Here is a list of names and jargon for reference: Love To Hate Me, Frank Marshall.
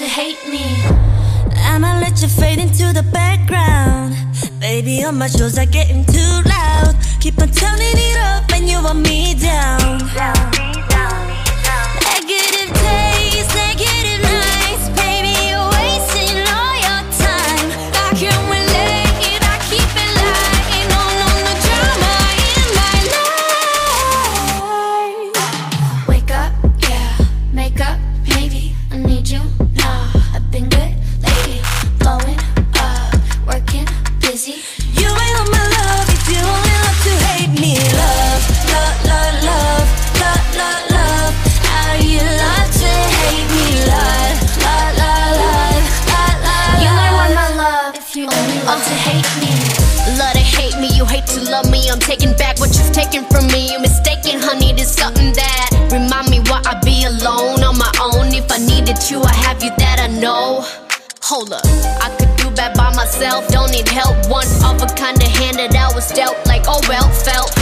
to hate me. I'ma let you fade into the background. Baby, all my shows are getting too loud. Keep on turning it up and you want me down. Negative days, negative nights. Baby, you're wasting all your time. I can relate, I keep it lying on the drama in my life. Wake up, yeah, make up, maybe I need you now. I've been good lately, blowing up, working, busy. You ain't on my love if you only love to hate me. Love, love, love, love, love, love, love. How you love to hate me. Love, love, love, love, love, love. You ain't on my love if you only love to hate me. Love to hate me, you hate to love me. I'm taking back what you've taken from me. You're mistaken, honey, there's something that remind me why I be alone on my own. If I needed you, I have you that I know. Hold up, I could do bad by myself, don't need help. One of a kind of hand that I was dealt, like oh well felt.